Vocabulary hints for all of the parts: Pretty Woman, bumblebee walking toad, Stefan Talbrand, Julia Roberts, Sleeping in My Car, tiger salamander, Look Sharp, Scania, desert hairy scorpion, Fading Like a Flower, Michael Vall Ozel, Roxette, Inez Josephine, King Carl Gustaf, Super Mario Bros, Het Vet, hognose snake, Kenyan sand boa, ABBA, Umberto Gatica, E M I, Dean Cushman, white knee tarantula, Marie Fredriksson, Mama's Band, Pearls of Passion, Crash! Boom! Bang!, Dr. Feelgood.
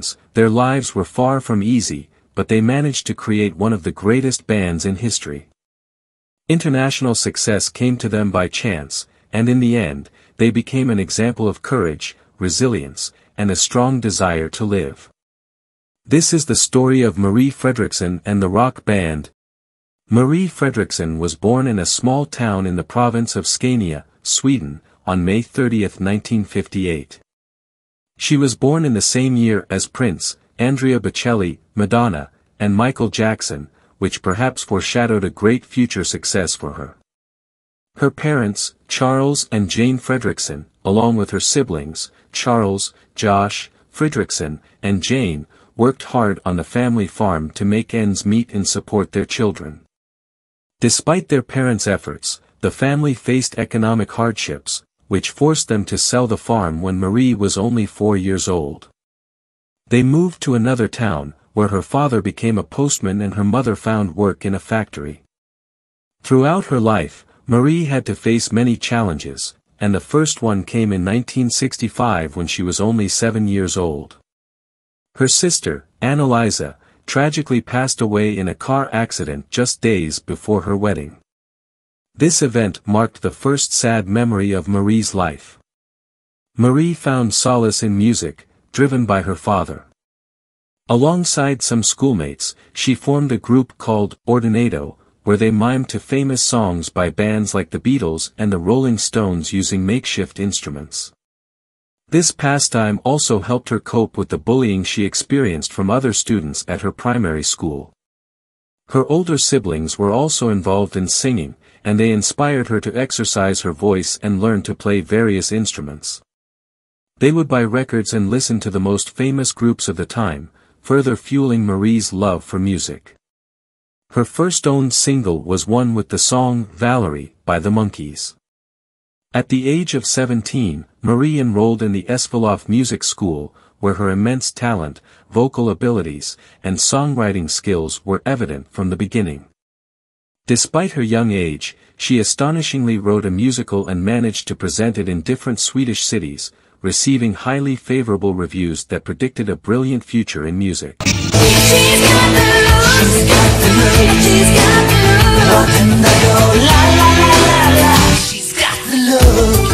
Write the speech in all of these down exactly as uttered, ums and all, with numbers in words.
musicians, their lives were far from easy, but they managed to create one of the greatest bands in history. International success came to them by chance, and in the end, they became an example of courage, resilience, and a strong desire to live. This is the story of Marie Fredriksson and the rock band. Marie Fredriksson was born in a small town in the province of Scania, Sweden, on May thirtieth, nineteen fifty-eight. She was born in the same year as Prince, Andrea Bocelli, Madonna, and Michael Jackson, which perhaps foreshadowed a great future success for her. Her parents, Charles and Jane Fredriksson, along with her siblings, Charles, Josh, Fredriksson, and Jane, worked hard on the family farm to make ends meet and support their children. Despite their parents' efforts, the family faced economic hardships, which forced them to sell the farm when Marie was only four years old. They moved to another town, where her father became a postman and her mother found work in a factory. Throughout her life, Marie had to face many challenges, and the first one came in nineteen sixty-five when she was only seven years old. Her sister, Annalisa, tragically passed away in a car accident just days before her wedding. This event marked the first sad memory of Marie's life. Marie found solace in music, driven by her father. Alongside some schoolmates, she formed a group called Ordinado, where they mimed to famous songs by bands like the Beatles and the Rolling Stones using makeshift instruments. This pastime also helped her cope with the bullying she experienced from other students at her primary school. Her older siblings were also involved in singing, and they inspired her to exercise her voice and learn to play various instruments. They would buy records and listen to the most famous groups of the time, further fueling Marie's love for music. Her first owned single was one with the song "Valerie" by the Monkees. At the age of seventeen, Marie enrolled in the Esvalof Music School, where her immense talent, vocal abilities, and songwriting skills were evident from the beginning. Despite her young age, she astonishingly wrote a musical and managed to present it in different Swedish cities, receiving highly favorable reviews that predicted a brilliant future in music. She's got the looks, got the looks, she's got the look. Ordinado, la la la la, she's got the look.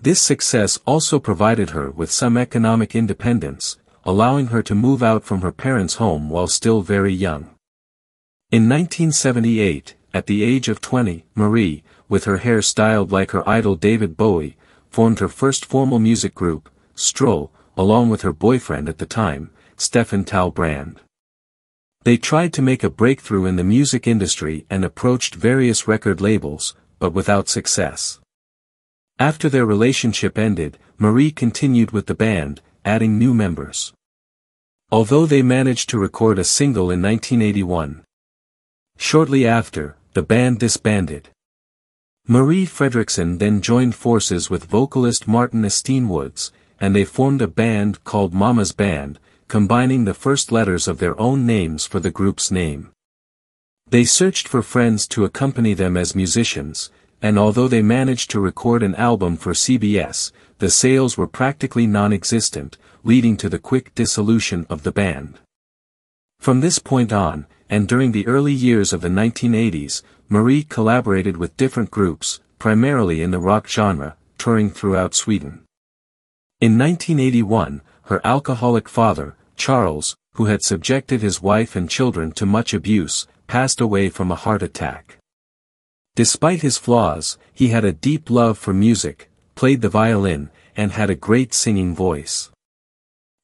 This success also provided her with some economic independence, allowing her to move out from her parents' home while still very young. In nineteen seventy-eight, at the age of twenty, Marie, with her hair styled like her idol David Bowie, formed her first formal music group, Stroll, along with her boyfriend at the time, Stefan Talbrand. They tried to make a breakthrough in the music industry and approached various record labels, but without success. After their relationship ended, Marie continued with the band, adding new members. Although they managed to record a single in nineteen eighty-one. Shortly after, the band disbanded. Marie Fredriksson then joined forces with vocalist Martin Steenwoods, and they formed a band called Mama's Band, combining the first letters of their own names for the group's name. They searched for friends to accompany them as musicians, and although they managed to record an album for C B S, the sales were practically non-existent, leading to the quick dissolution of the band. From this point on, and during the early years of the nineteen eighties, Marie collaborated with different groups, primarily in the rock genre, touring throughout Sweden. In nineteen eighty-one, her alcoholic father, Charles, who had subjected his wife and children to much abuse, passed away from a heart attack. Despite his flaws, he had a deep love for music, played the violin, and had a great singing voice.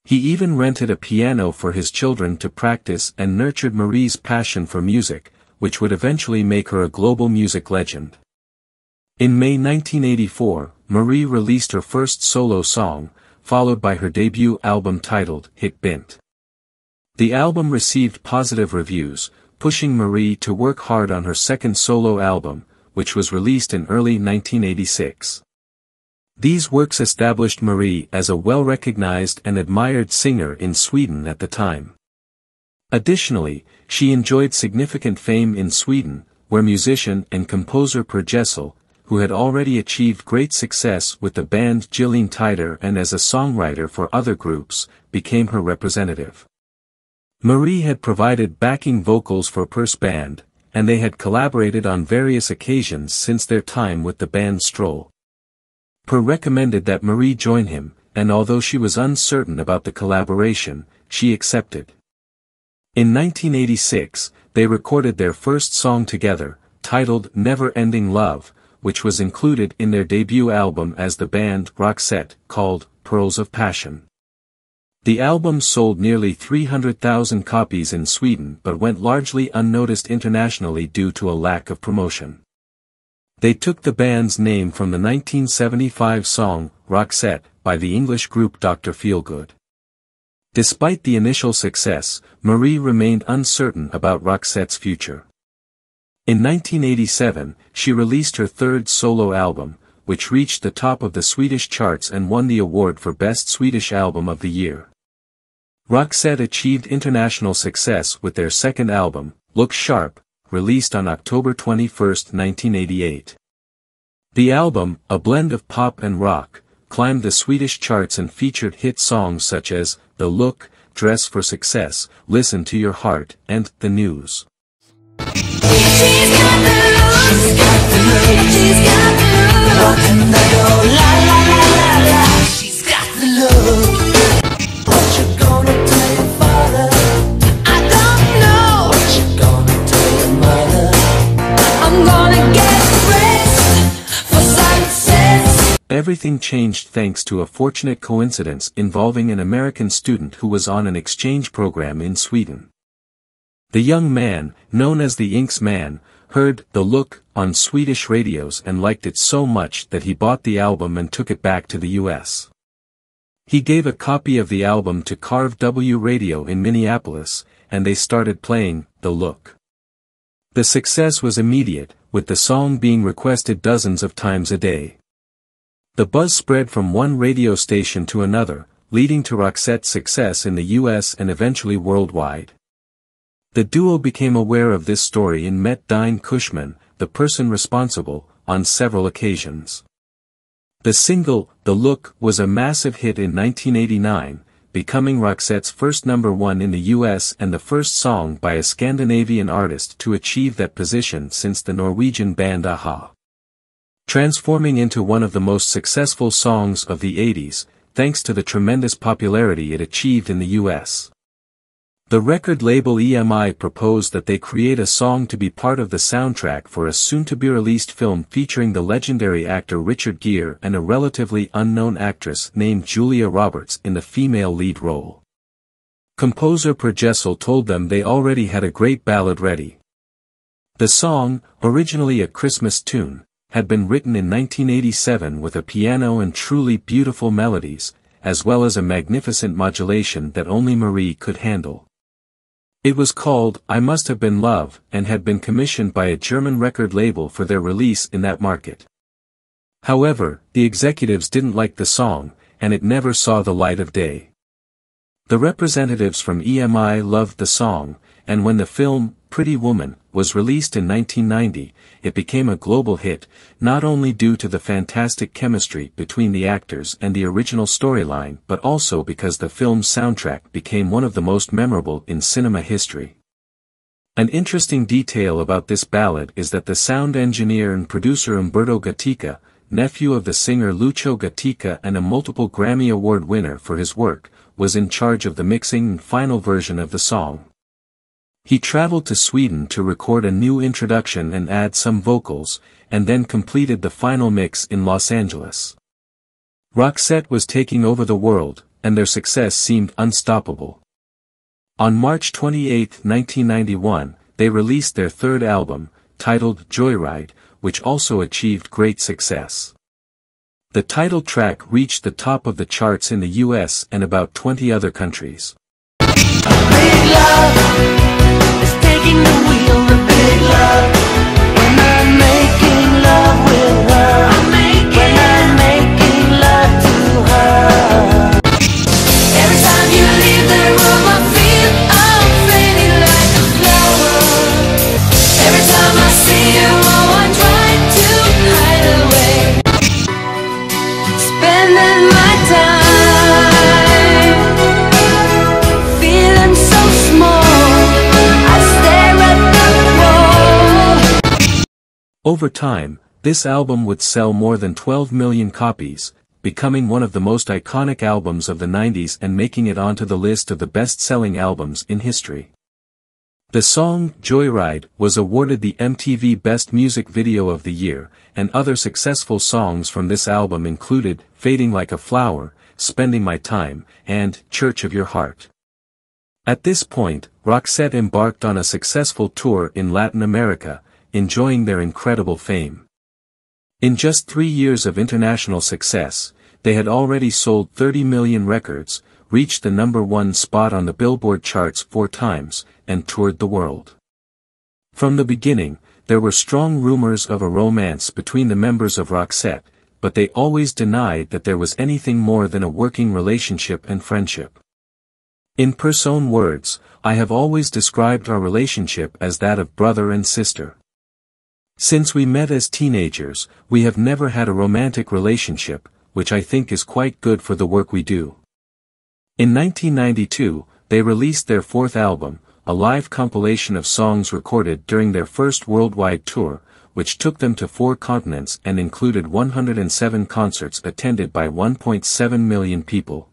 He even rented a piano for his children to practice and nurtured Marie's passion for music, which would eventually make her a global music legend. In May nineteen eighty-four, Marie released her first solo song, followed by her debut album titled Het Vet. The album received positive reviews, pushing Marie to work hard on her second solo album, which was released in early nineteen eighty-six. These works established Marie as a well-recognized and admired singer in Sweden at the time. Additionally, she enjoyed significant fame in Sweden, where musician and composer Per Gessle, who had already achieved great success with the band Gyllene Tider and as a songwriter for other groups, became her representative. Marie had provided backing vocals for Pearls Band, and they had collaborated on various occasions since their time with the band Stroll. Per recommended that Marie join him, and although she was uncertain about the collaboration, she accepted. In nineteen eighty-six, they recorded their first song together, titled Never Ending Love, which was included in their debut album as the band Roxette, called Pearls of Passion. The album sold nearly three hundred thousand copies in Sweden but went largely unnoticed internationally due to a lack of promotion. They took the band's name from the nineteen seventy-five song, Roxette, by the English group Doctor Feelgood. Despite the initial success, Marie remained uncertain about Roxette's future. In nineteen eighty-seven, she released her third solo album, which reached the top of the Swedish charts and won the award for Best Swedish Album of the Year. Roxette achieved international success with their second album, Look Sharp, released on October twenty-first, nineteen eighty-eight. The album, a blend of pop and rock, climbed the Swedish charts and featured hit songs such as The Look, Dress for Success, Listen to Your Heart, and The News. Everything changed thanks to a fortunate coincidence involving an American student who was on an exchange program in Sweden. The young man, known as the Inks Man, heard The Look on Swedish radios and liked it so much that he bought the album and took it back to the U S. He gave a copy of the album to Carve W Radio in Minneapolis, and they started playing The Look. The success was immediate, with the song being requested dozens of times a day. The buzz spread from one radio station to another, leading to Roxette's success in the U S and eventually worldwide. The duo became aware of this story and met Dean Cushman, the person responsible, on several occasions. The single, The Look, was a massive hit in nineteen eighty-nine, becoming Roxette's first number one in the U S and the first song by a Scandinavian artist to achieve that position since the Norwegian band A-ha. Transforming into one of the most successful songs of the eighties, thanks to the tremendous popularity it achieved in the U S. The record label E M I proposed that they create a song to be part of the soundtrack for a soon-to-be-released film featuring the legendary actor Richard Gere and a relatively unknown actress named Julia Roberts in the female lead role. Composer Per Gessle told them they already had a great ballad ready. The song, originally a Christmas tune, had been written in nineteen eighty-seven with a piano and truly beautiful melodies, as well as a magnificent modulation that only Marie could handle. It was called It Must Have Been Love and had been commissioned by a German record label for their release in that market. However, the executives didn't like the song, and it never saw the light of day. The representatives from E M I loved the song, and when the film, Pretty Woman, was released in nineteen ninety, it became a global hit, not only due to the fantastic chemistry between the actors and the original storyline but also because the film's soundtrack became one of the most memorable in cinema history. An interesting detail about this ballad is that the sound engineer and producer Umberto Gatica, nephew of the singer Lucho Gatica and a multiple Grammy Award winner for his work, was in charge of the mixing and final version of the song. He traveled to Sweden to record a new introduction and add some vocals, and then completed the final mix in Los Angeles. Roxette was taking over the world, and their success seemed unstoppable. On March twenty-eighth, nineteen ninety-one, they released their third album, titled Joyride, which also achieved great success. The title track reached the top of the charts in the U S and about twenty other countries. A big love is taking the wheel, a big love. When I'm making love with her, I'm when I'm making love to her. Every time you leave the room I feel I'm fading like a flower. Every time I see you, oh I try to hide. Over time, this album would sell more than twelve million copies, becoming one of the most iconic albums of the nineties and making it onto the list of the best-selling albums in history. The song Joyride was awarded the M T V Best Music Video of the Year, and other successful songs from this album included Fading Like a Flower, Spending My Time, and Church of Your Heart. At this point, Roxette embarked on a successful tour in Latin America, enjoying their incredible fame. In just three years of international success, they had already sold thirty million records, reached the number one spot on the Billboard charts four times, and toured the world. From the beginning, there were strong rumors of a romance between the members of Roxette, but they always denied that there was anything more than a working relationship and friendship. In Pear's own words, "I have always described our relationship as that of brother and sister. Since we met as teenagers, we have never had a romantic relationship, which I think is quite good for the work we do." In nineteen ninety-two, they released their fourth album, a live compilation of songs recorded during their first worldwide tour, which took them to four continents and included one hundred seven concerts attended by one point seven million people.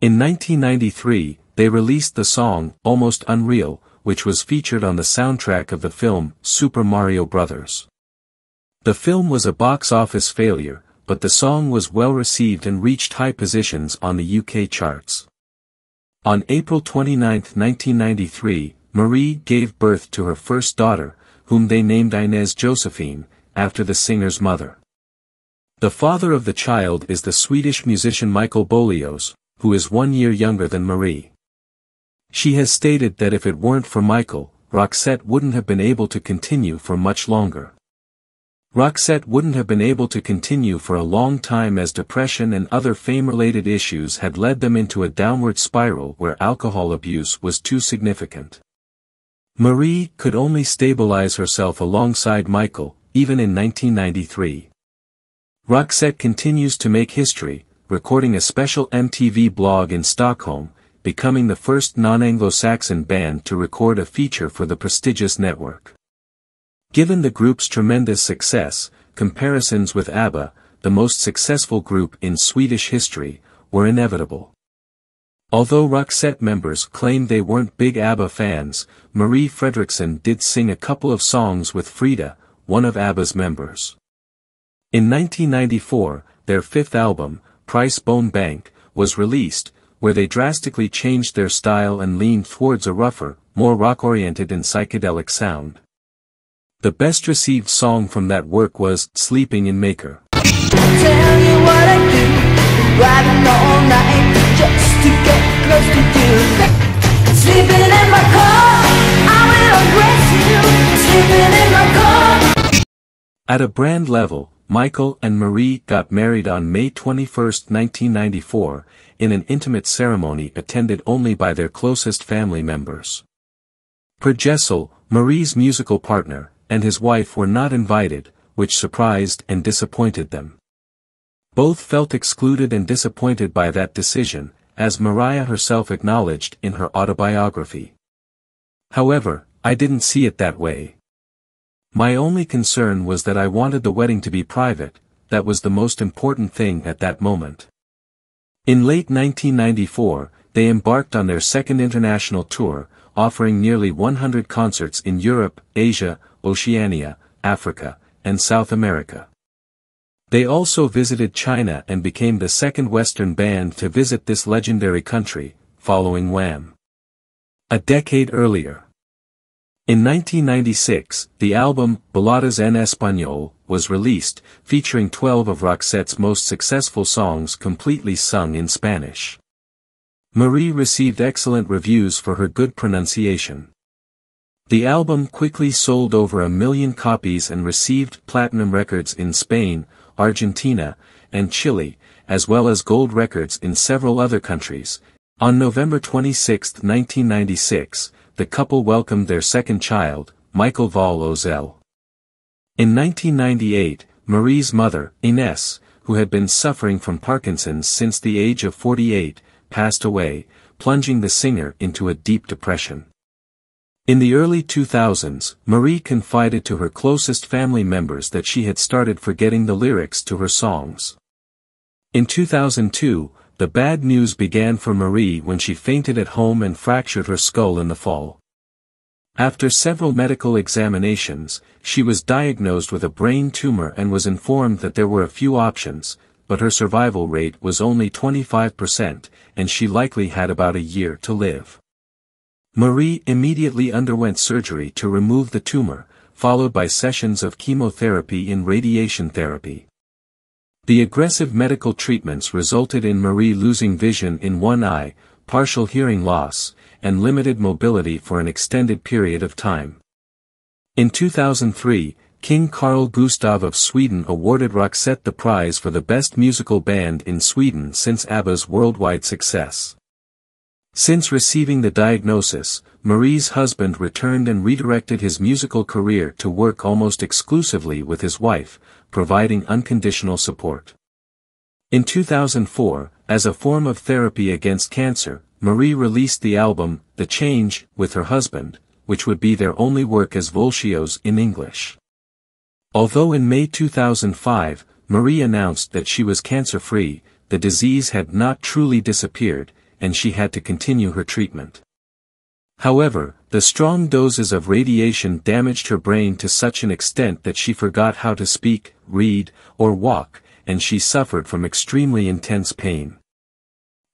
In nineteen ninety-three, they released the song Almost Unreal, which was featured on the soundtrack of the film Super Mario Bros. The film was a box office failure, but the song was well received and reached high positions on the U K charts. On April twenty-ninth, nineteen ninety-three, Marie gave birth to her first daughter, whom they named Inez Josephine, after the singer's mother. The father of the child is the Swedish musician Michael Bolios, who is one year younger than Marie. She has stated that if it weren't for Michael, Roxette wouldn't have been able to continue for much longer. Roxette wouldn't have been able to continue for a long time as depression and other fame-related issues had led them into a downward spiral where alcohol abuse was too significant. Marie could only stabilize herself alongside Michael, even in nineteen ninety-three. Roxette continues to make history, recording a special M T V blog in Stockholm, becoming the first non-Anglo-Saxon band to record a feature for the prestigious network. Given the group's tremendous success, comparisons with ABBA, the most successful group in Swedish history, were inevitable. Although Roxette members claimed they weren't big ABBA fans, Marie Fredriksson did sing a couple of songs with Frida, one of ABBA's members. In nineteen ninety-four, their fifth album, Crash! Boom! Bang!, was released, where they drastically changed their style and leaned towards a rougher, more rock-oriented and psychedelic sound. The best received song from that work was Sleeping in My Car. Tell you what I do, riding all night just to get close to you. Sleeping in my car, I will embrace you. Sleeping in my car. At a brand level, Michael and Marie got married on May twenty-first, nineteen ninety-four, in an intimate ceremony attended only by their closest family members. Per Gessle, Marie's musical partner, and his wife were not invited, which surprised and disappointed them. Both felt excluded and disappointed by that decision, as Maria herself acknowledged in her autobiography. "However, I didn't see it that way. My only concern was that I wanted the wedding to be private, that was the most important thing at that moment." In late nineteen ninety-four, they embarked on their second international tour, offering nearly one hundred concerts in Europe, Asia, Oceania, Africa, and South America. They also visited China and became the second Western band to visit this legendary country, following Wham! A decade earlier. In nineteen ninety-six, the album Baladas en Español was released, featuring twelve of Roxette's most successful songs completely sung in Spanish. Marie received excellent reviews for her good pronunciation. The album quickly sold over a million copies and received platinum records in Spain, Argentina, and Chile, as well as gold records in several other countries. On November twenty-sixth, nineteen ninety-six, the couple welcomed their second child, Michael Vall Ozel. In nineteen ninety-eight, Marie's mother, Inez, who had been suffering from Parkinson's since the age of forty-eight, passed away, plunging the singer into a deep depression. In the early two thousands, Marie confided to her closest family members that she had started forgetting the lyrics to her songs. In two thousand two, the bad news began for Marie when she fainted at home and fractured her skull in the fall. After several medical examinations, she was diagnosed with a brain tumor and was informed that there were a few options, but her survival rate was only twenty-five percent, and she likely had about a year to live. Marie immediately underwent surgery to remove the tumor, followed by sessions of chemotherapy and radiation therapy. The aggressive medical treatments resulted in Marie losing vision in one eye, partial hearing loss, and limited mobility for an extended period of time. In two thousand three, King Carl Gustaf of Sweden awarded Roxette the prize for the best musical band in Sweden since ABBA's worldwide success. Since receiving the diagnosis, Marie's husband returned and redirected his musical career to work almost exclusively with his wife, providing unconditional support. In two thousand four, as a form of therapy against cancer, Marie released the album, The Change, with her husband, which would be their only work as Volscios in English. Although in May two thousand five, Marie announced that she was cancer-free, the disease had not truly disappeared, and she had to continue her treatment. However, the strong doses of radiation damaged her brain to such an extent that she forgot how to speak, read, or walk, and she suffered from extremely intense pain.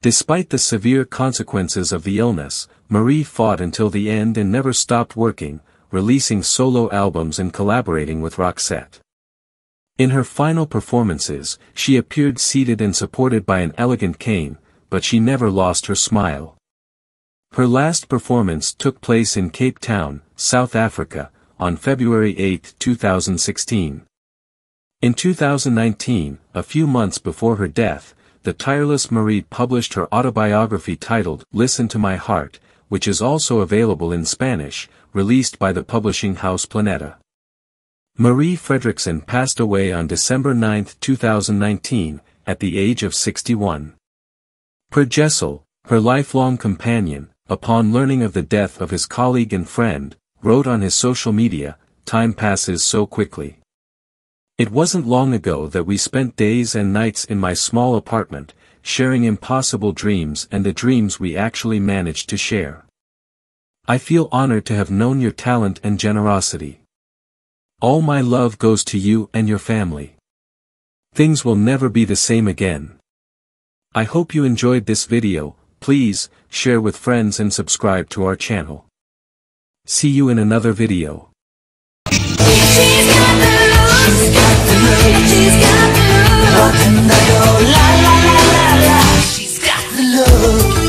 Despite the severe consequences of the illness, Marie fought until the end and never stopped working, releasing solo albums and collaborating with Roxette. In her final performances, she appeared seated and supported by an elegant cane, but she never lost her smile. Her last performance took place in Cape Town, South Africa, on February eighth two thousand sixteen. In two thousand nineteen, a few months before her death, the tireless Marie published her autobiography titled Listen to My Heart, which is also available in Spanish, released by the publishing house Planeta. Marie Fredriksson passed away on December ninth two thousand nineteen, at the age of sixty-one. Per Gessle, her lifelong companion, upon learning of the death of his colleague and friend, wrote on his social media, "Time passes so quickly. It wasn't long ago that we spent days and nights in my small apartment, sharing impossible dreams and the dreams we actually managed to share. I feel honored to have known your talent and generosity. All my love goes to you and your family. Things will never be the same again." I hope you enjoyed this video. Please, share with friends and subscribe to our channel. See you in another video. She's got the look, she's got the look, she's got the look. Ordinado, la la la la la. She's got the look.